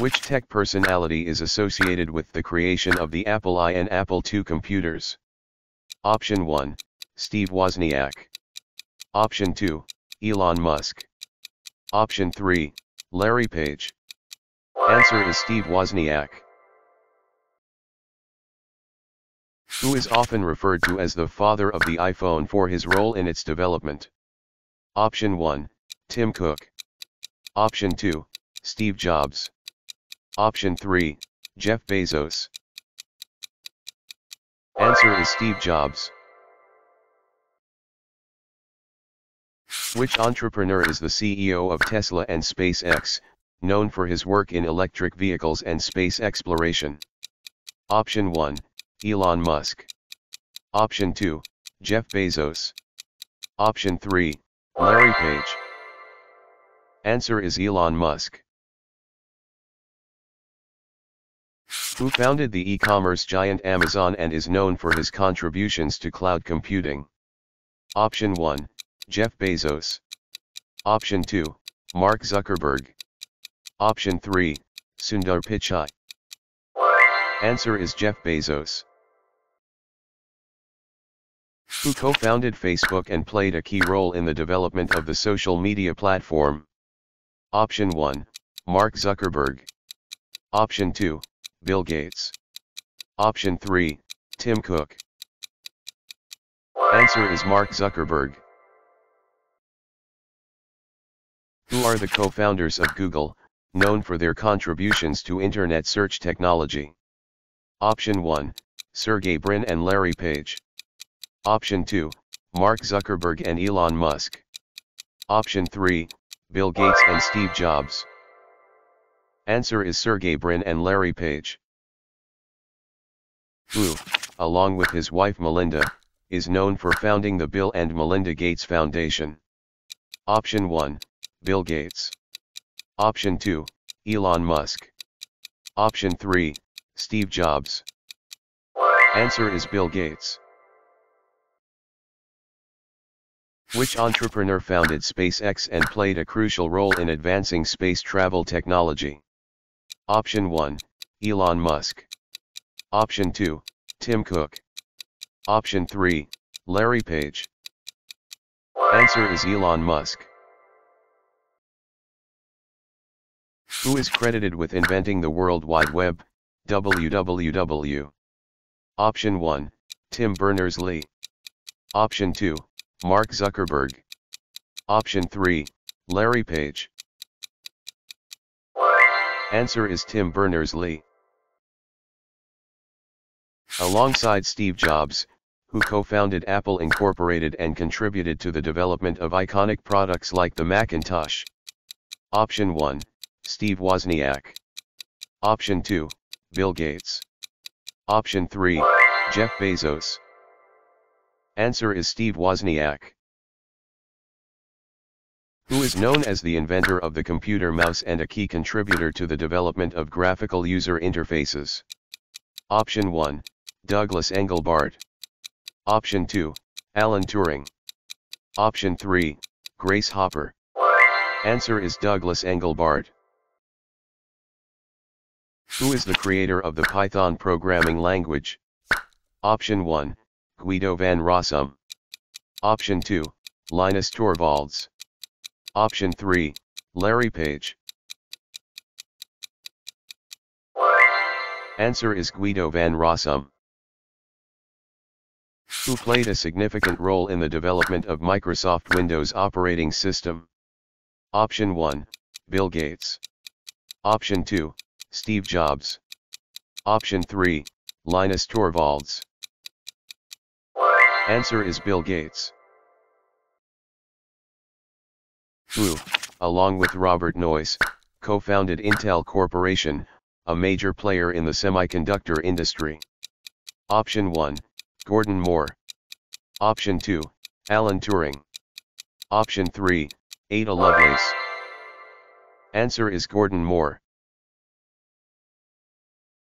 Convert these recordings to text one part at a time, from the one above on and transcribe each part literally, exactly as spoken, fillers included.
Which tech personality is associated with the creation of the Apple I and Apple two computers? Option one, Steve Wozniak. Option two, Elon Musk. Option three, Larry Page. Answer is Steve Wozniak. Who is often referred to as the father of the iPhone for his role in its development? Option one, Tim Cook. Option two, Steve Jobs. Option three, Jeff Bezos. Answer is Steve Jobs. Which entrepreneur is the C E O of Tesla and SpaceX, known for his work in electric vehicles and space exploration? Option one, Elon Musk. Option two, Jeff Bezos. Option three, Larry Page. Answer is Elon Musk. Who founded the e-commerce giant Amazon and is known for his contributions to cloud computing? Option one, Jeff Bezos. Option two, Mark Zuckerberg. Option three, Sundar Pichai. Answer is Jeff Bezos. Who co-founded Facebook and played a key role in the development of the social media platform? Option one, Mark Zuckerberg. Option two, Bill Gates. Option three, Tim Cook. Answer is Mark Zuckerberg. Who are the co-founders of Google, known for their contributions to internet search technology? Option one, Sergey Brin and Larry Page. Option two, Mark Zuckerberg and Elon Musk. Option three, Bill Gates and Steve Jobs. Answer is Sergey Brin and Larry Page. Who, along with his wife Melinda, is known for founding the Bill and Melinda Gates Foundation? Option one, Bill Gates. Option two, Elon Musk. Option three, Steve Jobs. Answer is Bill Gates. Which entrepreneur founded SpaceX and played a crucial role in advancing space travel technology? Option one, Elon Musk. Option two, Tim Cook. Option three, Larry Page. Answer is Elon Musk. Who is credited with inventing the World Wide Web, W W W? Option one, Tim Berners-Lee. Option two, Mark Zuckerberg. Option three, Larry Page. Answer is Tim Berners-Lee. Alongside Steve Jobs, who co-founded Apple Incorporated and contributed to the development of iconic products like the Macintosh? Option one, Steve Wozniak. Option two, Bill Gates. Option three, Jeff Bezos. Answer is Steve Wozniak. Who is known as the inventor of the computer mouse and a key contributor to the development of graphical user interfaces? Option one, Douglas Engelbart. Option two, Alan Turing. Option three, Grace Hopper. Answer is Douglas Engelbart. Who is the creator of the Python programming language? Option one, Guido van Rossum. Option two, Linus Torvalds. Option three, Larry Page. Answer is Guido van Rossum. Who played a significant role in the development of Microsoft Windows operating system? Option one, Bill Gates. Option two, Steve Jobs. Option three, Linus Torvalds. Answer is Bill Gates. Who, along with Robert Noyce, co-founded Intel Corporation, a major player in the semiconductor industry? Option one, Gordon Moore. Option two, Alan Turing. Option three, Ada Lovelace. Answer is Gordon Moore.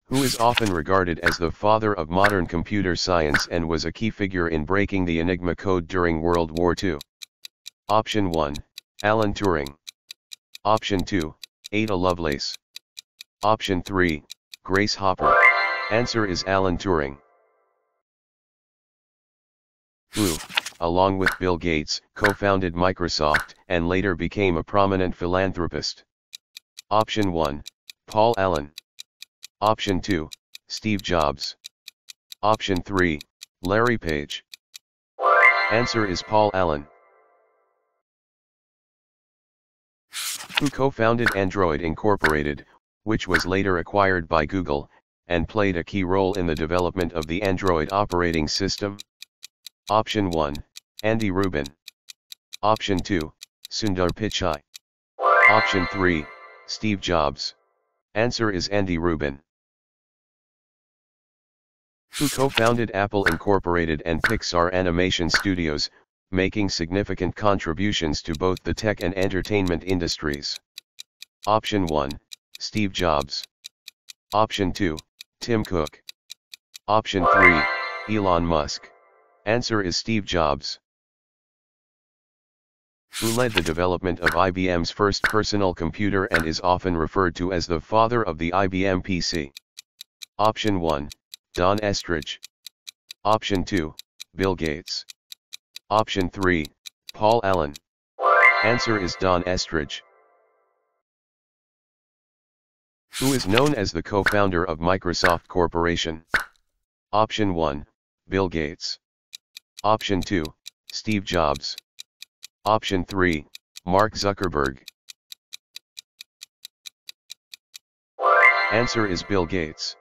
Who is often regarded as the father of modern computer science and was a key figure in breaking the Enigma code during World War Two? Option one, Alan Turing. Option two, Ada Lovelace. Option three, Grace Hopper. Answer is Alan Turing. Who, along with Bill Gates, co-founded Microsoft, and later became a prominent philanthropist. Option one, Paul Allen. Option two, Steve Jobs. Option three, Larry Page. Answer is Paul Allen. Who co-founded Android Incorporated, which was later acquired by Google, and played a key role in the development of the Android operating system? Option one, Andy Rubin. Option two, Sundar Pichai. Option three, Steve Jobs. Answer is Andy Rubin. Who co-founded Apple Incorporated and Pixar Animation Studios, making significant contributions to both the tech and entertainment industries? Option one, Steve Jobs. Option two, Tim Cook. Option three, Elon Musk. Answer is Steve Jobs. Who led the development of I B M's first personal computer and is often referred to as the father of the I B M P C? Option one, Don Estridge. Option two, Bill Gates. Option three, Paul Allen. Answer is Don Estridge. Who is known as the co-founder of Microsoft Corporation? Option one, Bill Gates. Option two, Steve Jobs. Option three, Mark Zuckerberg. Answer is Bill Gates.